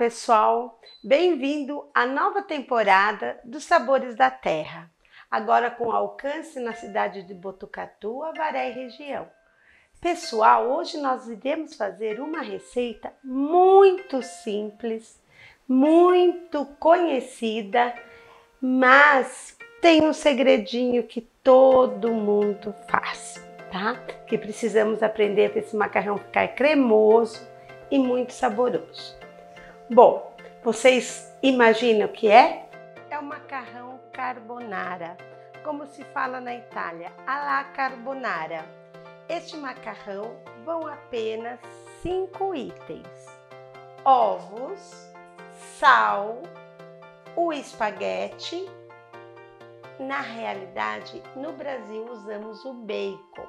pessoal, bem-vindo à nova temporada dos Sabores da Terra, agora com alcance na cidade de Botucatu, Avaré e região. Pessoal, hoje nós iremos fazer uma receita muito simples, muito conhecida, mas tem um segredinho que todo mundo faz, tá? Que precisamos aprender para esse macarrão ficar cremoso e muito saboroso. Bom, vocês imaginam o que é? É o macarrão carbonara, como se fala na Itália, alla carbonara. Este macarrão vão apenas 5 itens: ovos, sal, o espaguete. Na realidade, no Brasil usamos o bacon,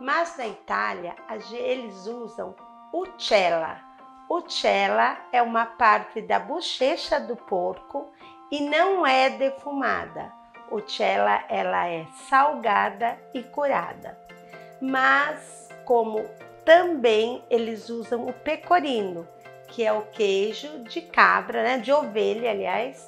mas na Itália eles usam o chela. O chela é uma parte da bochecha do porco e não é defumada. O chela ela é salgada e curada. Mas como também eles usam o pecorino, que é o queijo de cabra, né, de ovelha, aliás,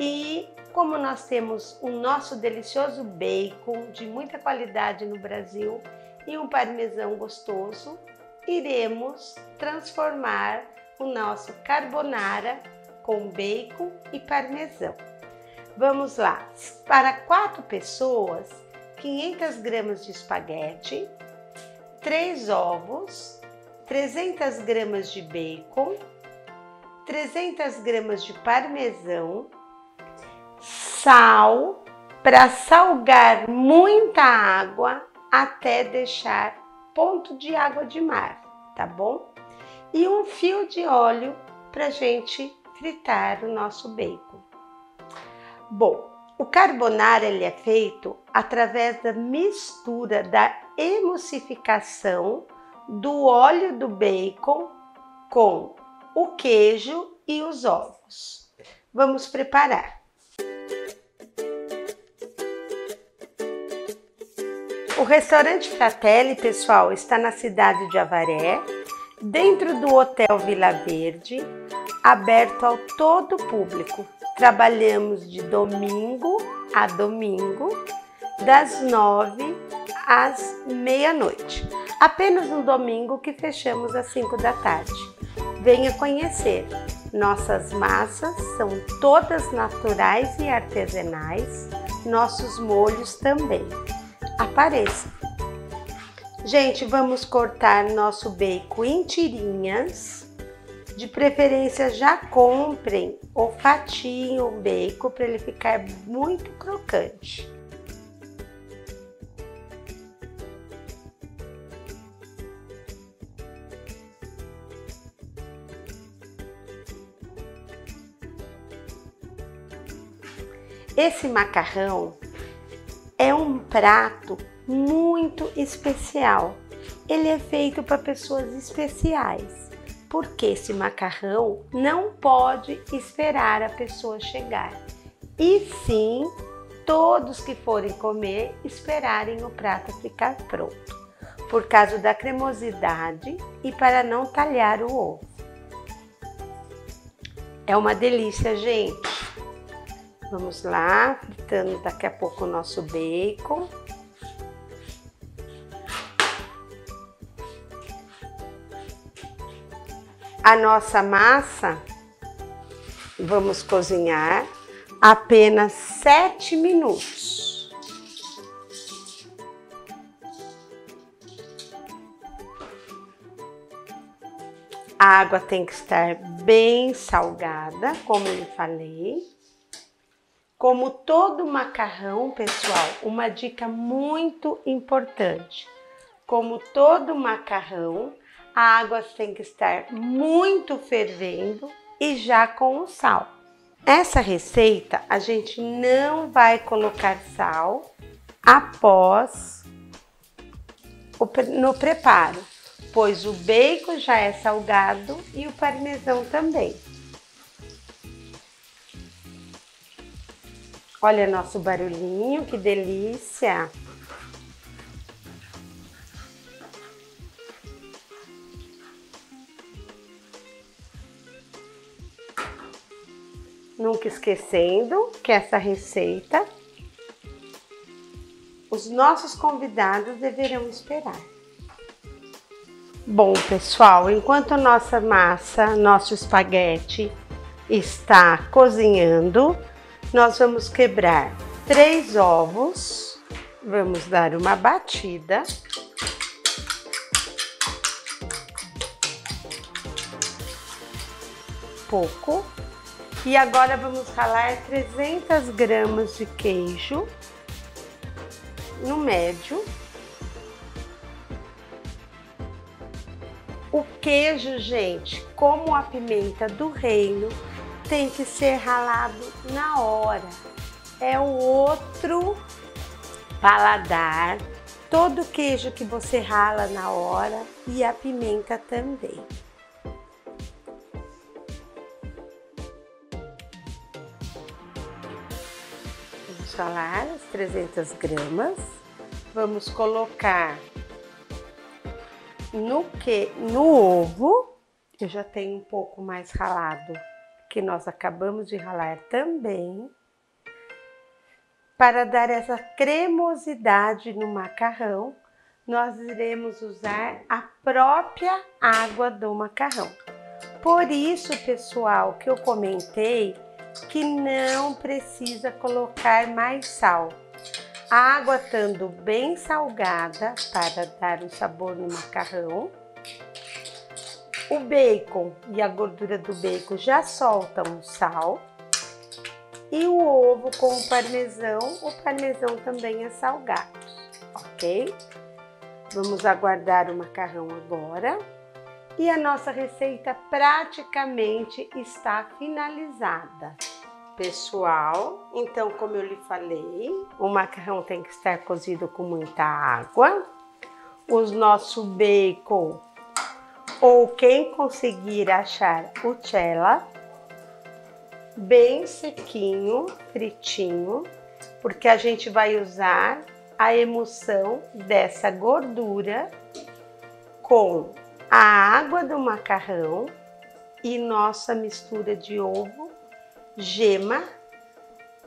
e como nós temos o nosso delicioso bacon de muita qualidade no Brasil e um parmesão gostoso, iremos transformar o nosso carbonara com bacon e parmesão. Vamos lá! Para 4 pessoas, 500 gramas de espaguete, 3 ovos, 300 gramas de bacon, 300 gramas de parmesão, sal para salgar muita água até deixar ponto de água de mar, tá bom? E um fio de óleo para gente fritar o nosso bacon. Bom, o carbonara ele é feito através da mistura da emulsificação do óleo do bacon com o queijo e os ovos. Vamos preparar. O restaurante Fratelli, pessoal, está na cidade de Avaré, dentro do Hotel Vila Verde, aberto ao todo público. Trabalhamos de domingo a domingo, das 9 às meia-noite. Apenas no domingo que fechamos às 5 da tarde. Venha conhecer. Nossas massas são todas naturais e artesanais, nossos molhos também. Apareça. Gente, vamos cortar nosso bacon em tirinhas. De preferência já comprem o fatinho, o bacon, para ele ficar muito crocante. Esse macarrão é um prato muito especial. Ele é feito para pessoas especiais, porque esse macarrão não pode esperar a pessoa chegar. E sim, todos que forem comer, esperarem o prato ficar pronto, por causa da cremosidade e para não talhar o ovo. É uma delícia, gente! Vamos lá, fritando daqui a pouco o nosso bacon. A nossa massa, vamos cozinhar apenas 7 minutos. A água tem que estar bem salgada, como eu falei. Como todo macarrão, pessoal, uma dica muito importante. Como todo macarrão, a água tem que estar muito fervendo e já com o sal. Essa receita a gente não vai colocar sal após no preparo, pois o bacon já é salgado e o parmesão também. Olha nosso barulhinho, que delícia! Nunca esquecendo que essa receita os nossos convidados deverão esperar. Bom, pessoal, enquanto a nossa massa, nosso espaguete está cozinhando, nós vamos quebrar 3 ovos, vamos dar uma batida. Pouco. E agora vamos ralar 300 gramas de queijo no médio. O queijo, gente, como a pimenta do reino, tem que ser ralado na hora. É o outro paladar. Todo queijo que você rala na hora e a pimenta também. Vamos ralar as 300 gramas. Vamos colocar no ovo. Eu já tenho um pouco mais ralado, que nós acabamos de ralar também, para dar essa cremosidade no macarrão. Nós iremos usar a própria água do macarrão. Por isso, pessoal, que eu comentei que não precisa colocar mais sal. A água estando bem salgada para dar um sabor no macarrão. O bacon e a gordura do bacon já soltam o sal. E o ovo com o parmesão também é salgado, ok? Vamos aguardar o macarrão agora. E a nossa receita praticamente está finalizada. Pessoal, então, como eu lhe falei, o macarrão tem que estar cozido com muita água. O nosso bacon, ou quem conseguir achar o chela, bem sequinho, fritinho, porque a gente vai usar a emulsão dessa gordura com a água do macarrão e nossa mistura de ovo, gema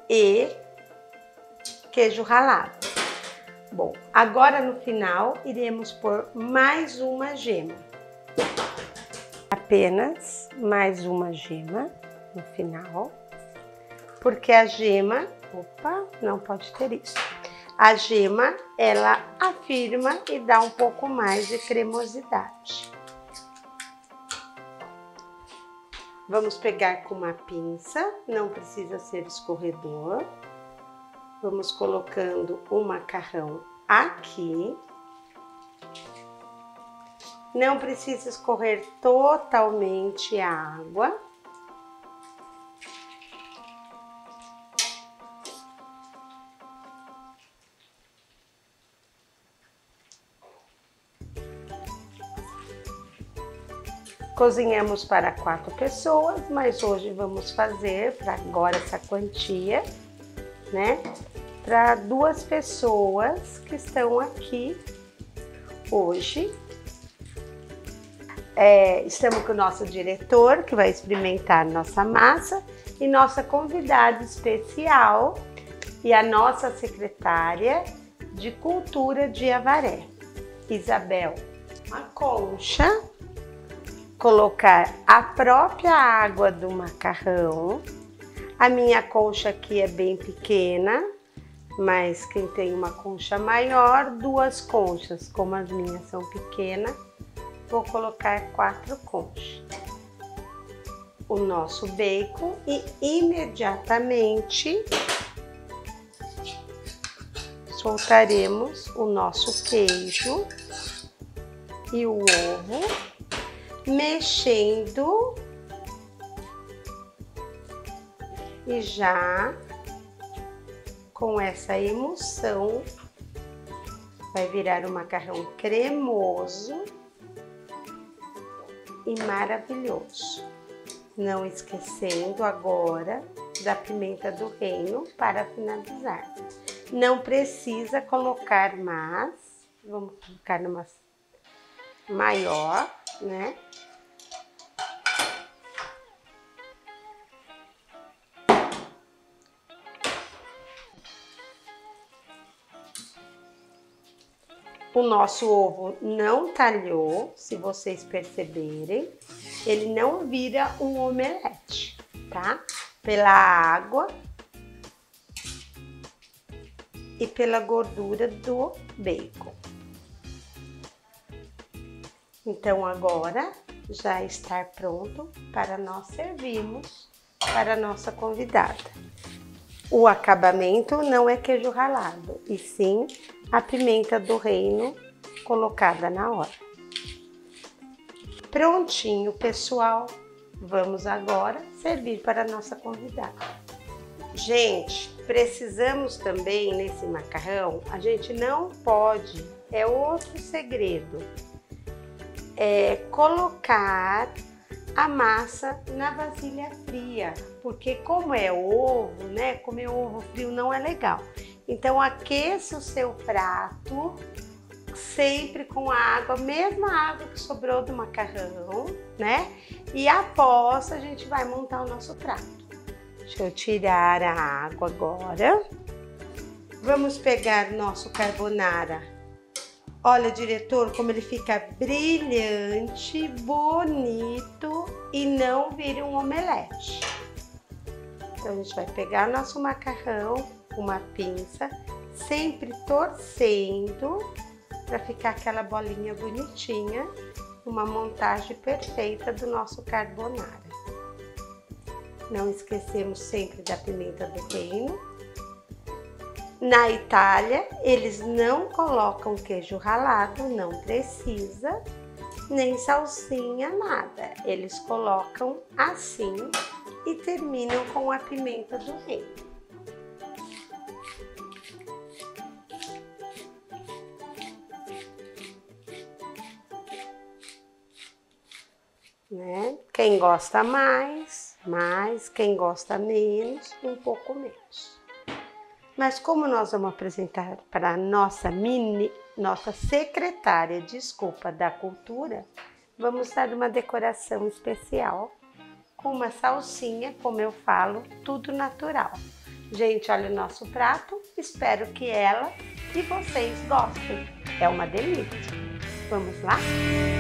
e queijo ralado. Bom, agora no final iremos pôr mais uma gema, apenas mais uma gema no final, porque a gema, opa, não pode ter isso. A gema, ela afirma e dá um pouco mais de cremosidade. Vamos pegar com uma pinça, não precisa ser escorredor. Vamos colocando o macarrão aqui. Não precisa escorrer totalmente a água. Cozinhamos para 4 pessoas, mas hoje vamos fazer, para agora essa quantia, né? Para 2 pessoas que estão aqui hoje. Estamos com o nosso diretor, que vai experimentar nossa massa, e nossa convidada especial, e a nossa secretária de Cultura de Avaré, Isabel. Uma concha. Colocar a própria água do macarrão. A minha concha aqui é bem pequena, mas quem tem uma concha maior, 2 conchas, como as minhas são pequenas, vou colocar 4 conchas. O nosso bacon e imediatamente soltaremos o nosso queijo e o ovo, mexendo, e já com essa emulsão vai virar um macarrão cremoso e maravilhoso. Não esquecendo agora da pimenta do reino para finalizar. Não precisa colocar mais, vamos colocar numa maior, né? O nosso ovo não talhou, se vocês perceberem, ele não vira um omelete, tá? Pela água e pela gordura do bacon. Então agora já está pronto para nós servirmos para a nossa convidada. O acabamento não é queijo ralado, e sim a pimenta do reino colocada na hora. Prontinho, pessoal. Vamos agora servir para a nossa convidada. Gente, precisamos também nesse macarrão, a gente não pode, é outro segredo, é colocar a massa na vasilha fria, porque como é ovo, né? Comer ovo frio não é legal. Então aqueça o seu prato sempre com a água, mesma água que sobrou do macarrão, né? E após a gente vai montar o nosso prato. Deixa eu tirar a água agora. Vamos pegar nosso carbonara. Olha, diretor, como ele fica brilhante, bonito e não vira um omelete. Então a gente vai pegar nosso macarrão com uma pinça, sempre torcendo para ficar aquela bolinha bonitinha, uma montagem perfeita do nosso carbonara. Não esquecemos sempre da pimenta do reino. Na Itália, eles não colocam queijo ralado, não precisa, nem salsinha, nada. Eles colocam assim e terminam com a pimenta do reino. Né? Quem gosta mais, quem gosta menos, um pouco menos. Mas como nós vamos apresentar para a nossa secretária, desculpa, da cultura, vamos dar uma decoração especial com uma salsinha, como eu falo, tudo natural. Gente, olha o nosso prato, espero que ela e vocês gostem. É uma delícia. Vamos lá?